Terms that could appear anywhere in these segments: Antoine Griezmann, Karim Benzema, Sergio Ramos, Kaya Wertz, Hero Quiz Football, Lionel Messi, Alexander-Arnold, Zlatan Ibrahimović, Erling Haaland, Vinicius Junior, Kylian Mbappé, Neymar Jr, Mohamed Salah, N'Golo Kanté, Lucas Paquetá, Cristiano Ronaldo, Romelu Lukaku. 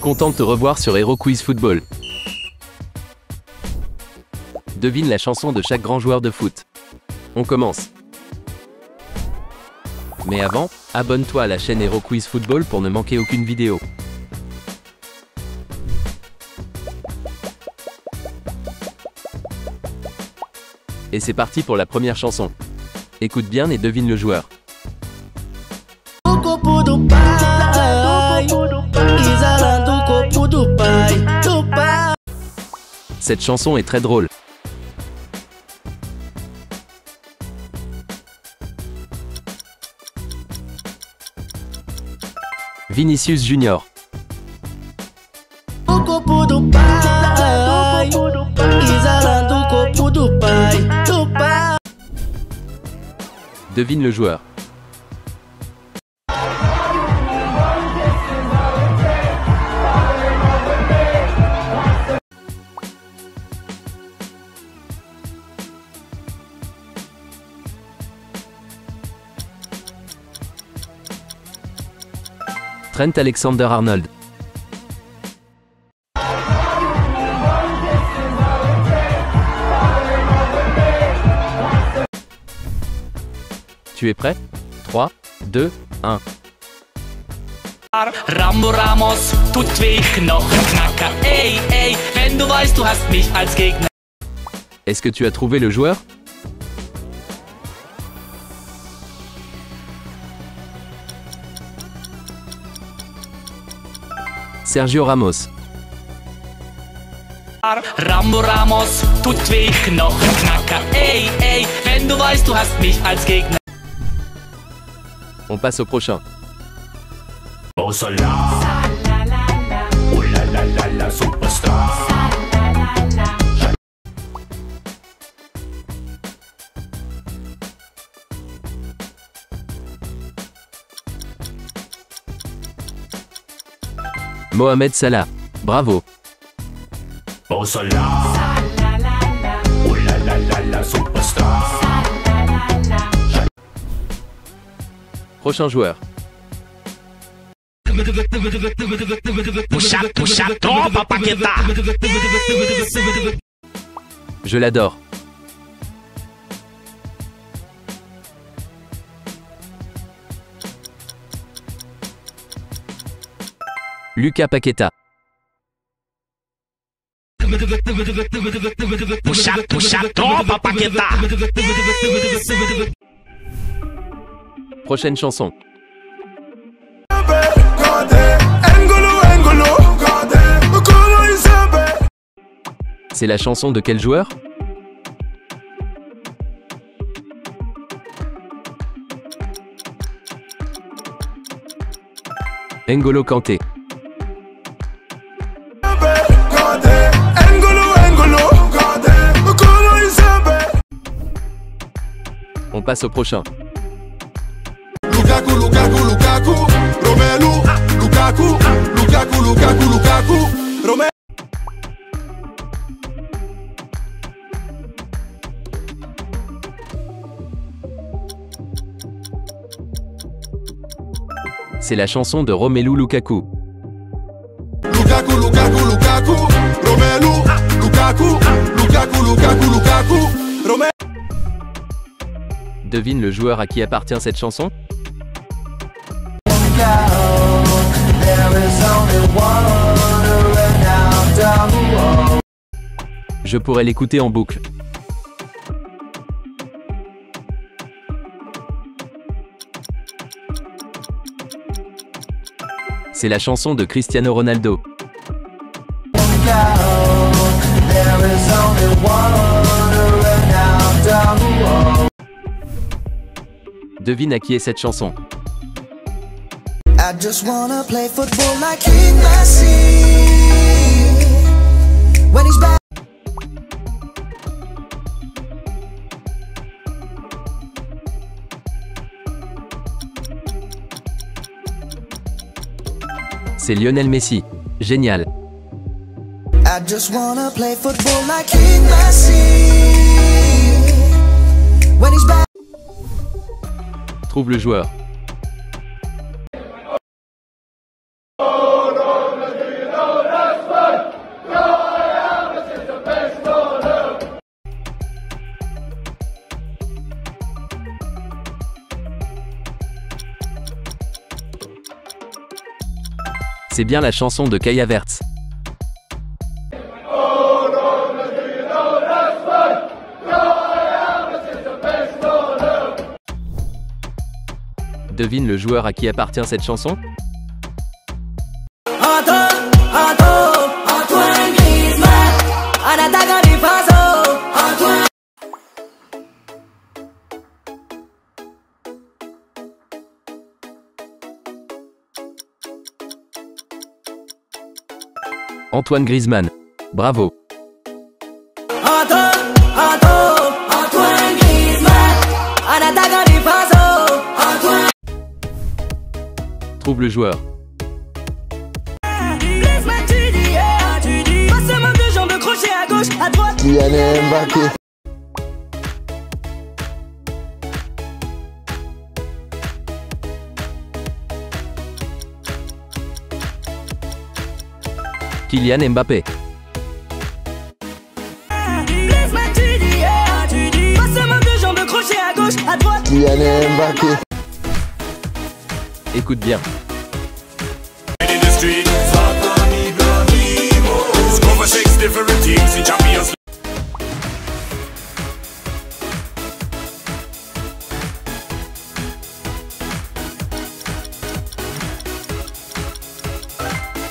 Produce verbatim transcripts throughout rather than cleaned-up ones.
Content de te revoir sur Hero Quiz Football. Devine la chanson de chaque grand joueur de foot. On commence. Mais avant, abonne-toi à la chaîne Hero Quiz Football pour ne manquer aucune vidéo. Et c'est parti pour la première chanson. Écoute bien et devine le joueur. Cette chanson est très drôle. Vinicius Junior. Devine le joueur. Trent Alexander-Arnold. Tu es prêt? trois, deux, un. Rambo Ramos, du Knochenknacker. Ey, ey, wenn du weißt, du hast mich als Gegner. Est-ce que tu as trouvé le joueur? Sergio Ramos. Rambo Ramos, du Knochenknacker. Ey, ey, wenn du weißt, du hast mich als Gegner. On passe au prochain. Oh, Salah. Oh la la la la, superstar. Mohamed Salah, bravo. Oh, Salah. Oh la la la la, superstar. Prochain joueur. Je l'adore. Lucas Paquetá. Prochaine chanson. C'est la chanson de quel joueur? N'Golo Kanté. On passe au prochain. Lukaku, Lukaku, Lukaku, Romelu, Lukaku, Lukaku, Lukaku, Lukaku, Romelu. C'est la chanson de Romelu Lukaku. Lukaku, Lukaku, Lukaku, Romelu, Lukaku, Lukaku, Lukaku, Lukaku, Romelu. Devine le joueur à qui appartient cette chanson? Je pourrais l'écouter en boucle. C'est la chanson de Cristiano Ronaldo. Devine à qui est cette chanson? I just wanna play football like Messi. When he's back. C'est Lionel Messi. Génial. I just wanna play football like Messi. When he's back. Trouve le joueur. c'est bien la chanson de Kaya Wertz. Devine le joueur à qui appartient cette chanson? Antoine Griezmann. Antoine Griezmann. Bravo. Trouve le joueur. Kylian Mbappé. Kylian Mbappé. Kylian Mbappé. Écoute bien.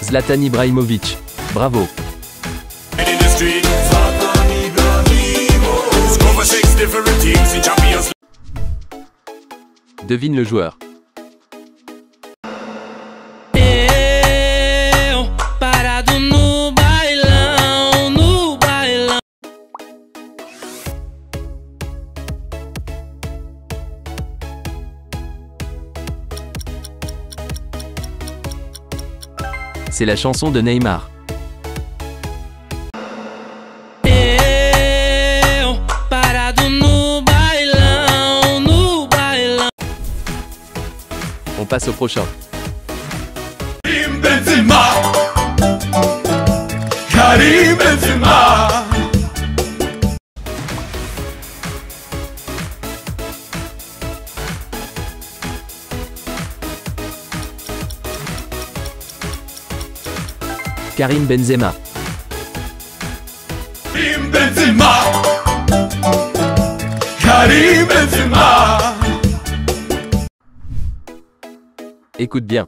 Zlatan Ibrahimović, bravo. Devine le joueur. C'est la chanson de Neymar. On passe au prochain. Karim Benzema. Karim Benzema. Karim Benzema. Karim Benzema. Karim Benzema. Écoute bien.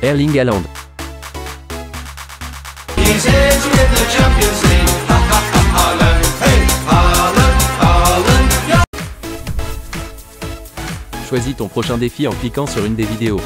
Erling Haaland. Choisis ton prochain défi en cliquant sur une des vidéos.